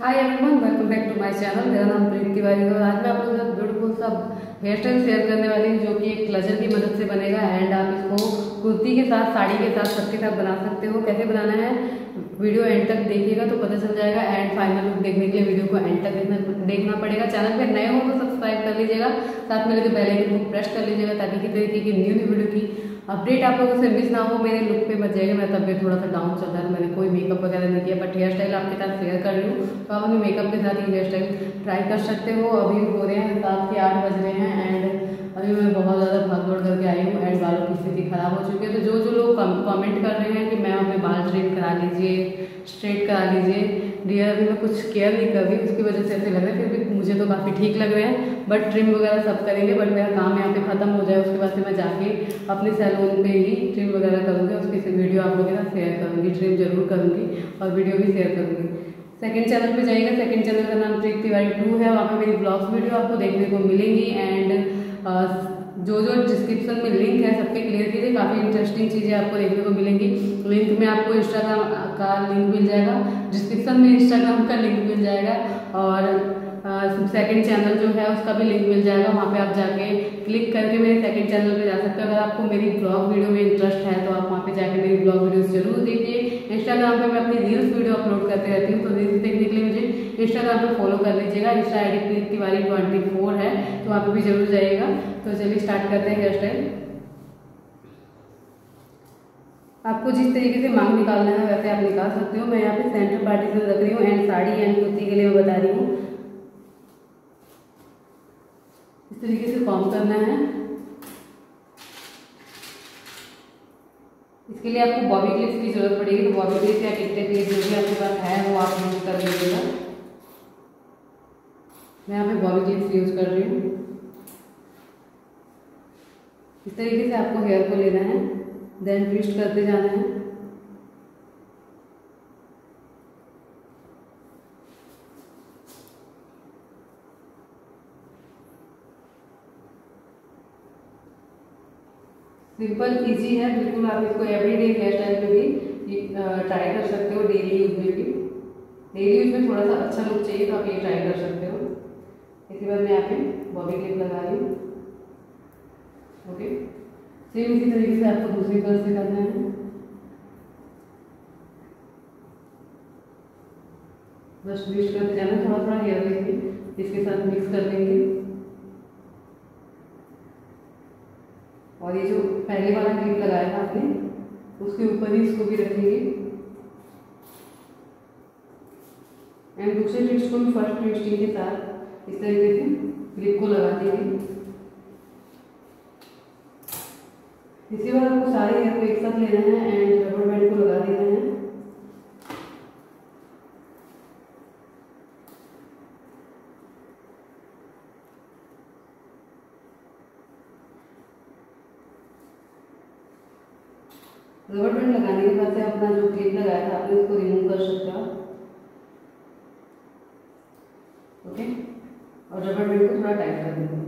Hi everyone, welcome back to my channel. मेरा नाम प्रीत तिवारी है और आज मैं आप लोगों के साथ ब्यूटीफुल सा हेयर स्टाइल शेयर करने वाली हूँ जो कि एक क्लचर की मदद से बनेगा। एंड आप इसको कुर्ती के साथ, साड़ी के साथ, सबके साथ बना सकते हो। कैसे बनाना है वीडियो एंड तक देखिएगा तो पता चल जाएगा। एंड फाइनल लुक देखने के लिए वीडियो को एंड तक देखना पड़ेगा। चैनल पर नए हो तो सब्सक्राइब कर लीजिएगा, साथ में लेकर बेल आइकन को प्रेस कर लीजिएगा ताकि किसी तरीके की न्यू वीडियो की अपडेट आप लोगों से मिस ना हो। मेरे लुक पे बच जाएगा। मेरा तबियत थोड़ा सा डाउन चल रहा है, मैंने कोई मेकअप वगैरह नहीं किया, बट हेयर स्टाइल आपके साथ शेयर कर रही हूँ तो आप अपने मेकअप के साथ ही हेयर स्टाइल ट्राई कर सकते हो। अभी हो रहे हैं 7 के 8 बज रहे हैं एंड अभी मैं बहुत ज़्यादा भाग दौड़ करके आई हूँ एंड बालों की स्थिति ख़राब हो चुकी है। तो जो लोग कमेंट कर रहे हैं कि मैम हमें बाल ट्रिम करा लीजिए, स्ट्रेट करा लीजिए, डियर अभी मैं कुछ केयर नहीं कर रही, उसकी वजह से ऐसे लग रहा है। फिर भी मुझे तो काफ़ी ठीक लग रहे हैं, बट ट्रिम वगैरह सब करेंगे, बट मेरा काम यहाँ पे ख़त्म हो जाए उसके बाद से मैं जाके अपने सैलून पे ही ट्रिम वगैरह करूँगी। उसकी वीडियो आप लोगों के साथ शेयर करूँगी, ट्रिम जरूर करूँगी और वीडियो भी शेयर करूँगी। सेकंड चैनल पे जाइएगा, सेकंड चैनल का नाम प्रीत तिवारी 2 है। वहाँ पर मेरी ब्लॉग्स वीडियो आपको देखने को मिलेंगी एंड जो जो डिस्क्रिप्शन में लिंक है सबके क्लियर कीजिए, काफ़ी इंटरेस्टिंग चीज़ें आपको देखने को मिलेंगी। लिंक में आपको इंस्टाग्राम का लिंक मिल जाएगा, डिस्क्रिप्शन में इंस्टाग्राम का लिंक मिल जाएगा और सेकंड चैनल जो है उसका भी लिंक मिल जाएगा। वहाँ पे आप जाके क्लिक करके मेरे सेकंड चैनल पे जा सकते हो। अगर आपको मेरी ब्लॉग वीडियो में इंटरेस्ट है तो आप वहाँ पे जाके मेरी ब्लॉग वीडियोस जरूर देखिए। इंस्टाग्राम पे मैं अपनी रील्स वीडियो अपलोड करते रहती हूँ, तो रील्स देखने के लिए मुझे इंस्टाग्राम पे फॉलो कर लीजिएगा। इंस्टा आईडी प्रीत तिवारी 24 है, तो वहाँ पर भी जरूर जाइएगा। तो चलिए स्टार्ट करते हैं हेयर स्टाइल। आपको जिस तरीके से मांग निकालना है वैसे आप निकाल सकते हो। मैं यहाँ पे सेंटर पार्टीशन रख रही हूँ एंड साड़ी एंड कुर्ती के लिए मैं बता रही हूँ। इस तरीके से फॉर्म करना है। इसके लिए आपको बॉबी क्लिप्स की जरूरत पड़ेगी, तो बॉबी क्लिप्स या कितने क्लिप्स जो भी आपके पास है वो आप यूज कर लीजिएगा। मैं यहाँ पे बॉबी क्लिप्स यूज कर रही हूँ। इस तरीके से आपको हेयर को लेना है, देन ट्विस्ट करते जाना है। सिंपल इजी है बिल्कुल, आप इसको एवरीडे हेयर स्टाइल में भी ट्राई कर सकते हो। डेली यूज में भी, डेली यूज में थोड़ा सा अच्छा लुक चाहिए तो आप ये ट्राई कर सकते हो। इसके बाद मैं यहाँ पे बॉबी क्लिप लगा रही हूँ। ओके, सेम इसी तरीके से आपको दूसरी तरफ से करना है। बस ट्विस्ट करते जाना, थोड़ा थोड़ा हेयर लेके इसके साथ मिक्स कर देंगे। और ये जो पहले वाला क्लिप लगाया था आपने उसके ऊपर ही इसको भी रखेंगे एंड दूसरे ट्विस्ट को भी फर्स्ट ट्विस्टिंग के साथ इस तरीके से क्लिप को लगा देंगे। इसके बाद आपको सारे हेयर को एक साथ लेना है एंड रबर बैंड को लगा देना है। रबर बैंड लगाने के बाद से अपना जो क्लिप लगाया था आपने उसको रिमूव कर सकते हो। ओके, और रबर बैंड को थोड़ा टाइट कर देंगे।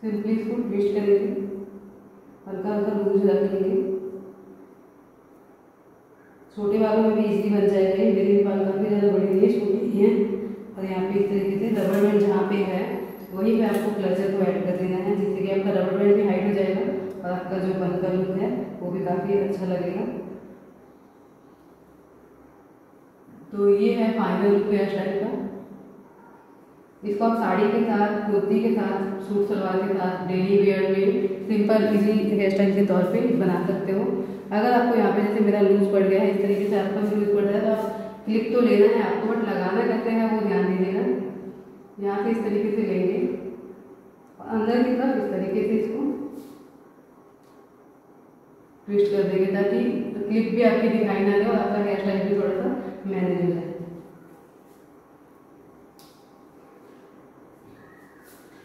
सिंपली इसको ट्विस्ट करेंगे, हल्का हल्का लूज रखेंगे। छोटे बालों में भी इजीली बन जाएगा। मेरे बाल काफ़ी ज़्यादा बड़े नहीं है, छोटे ही हैं। और यहाँ पे इस तरीके से रबर बैंड जहाँ पे है वहीं पे आपको क्लचर को ऐड कर देना है, जिससे कि आपका रबर बैंड भी हाइट हो जाएगा और आपका जो बनकर लुक है वो भी काफ़ी अच्छा लगेगा। तो ये है फाइनल लुक हेयर स्टाइल का। इसको आप साड़ी के साथ, कुर्ती के साथ, सूट सलवार के साथ, डेली वेयर में सिंपल इजी हेयर स्टाइल के तौर पे बना सकते हो। अगर आपको यहाँ पे जैसे मेरा लूज पड़ गया है, इस तरीके से आपका लूज पड़ रहा है तो आप क्लिप तो लेना है आपको, बट लगाना कैसे है वो ध्यान दीजिएगा। यहाँ से इस तरीके से लेंगे और अंदर की तरफ इस तरीके से इसको ट्विस्ट कर देंगे ताकि क्लिप भी आपकी दिखाई ना दे और आपका हेयर स्टाइल भी थोड़ा सा मैनेज हो जाए।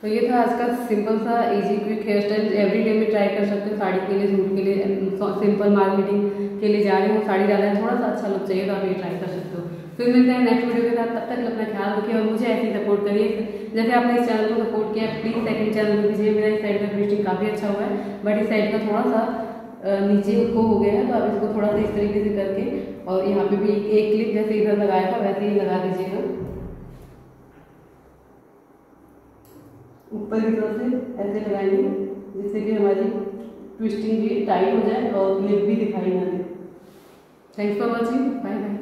तो ये था आज का सिंपल सा easy quick hair style. Everyday में ट्राई कर सकते हो, साड़ी के लिए, सूट के लिए। सिंपल मार्केटिंग के लिए जा रहे हो, साड़ी डाला है, थोड़ा सा अच्छा लुक चाहिए तो आप ये ट्राई कर सकते हो। फिर मिलते हैं नेक्स्ट वीडियो के साथ, तब तक अपना ख्याल रखिए और मुझे ऐसे ही सपोर्ट करिए जैसे आपने इस चैनल को सपोर्ट किया। प्लीज़ सेकंड चैनल को कीजिए। मेरा इस साइड का ट्विस्टिंग काफ़ी अच्छा हुआ है, बट इस साइड का थोड़ा सा नीचे उसको हो गया है तो आप इसको थोड़ा सा इस तरीके से करके और यहाँ पे भी एक क्लिप जैसे इधर लगाया था वैसे ही लगा दीजिएगा ऊपर की तरफ से, ऐसे लगाएंगे जिससे कि हमारी ट्विस्टिंग भी टाइट हो जाए और क्लिप भी दिखाई ना दे। Thanks for watching, bye bye.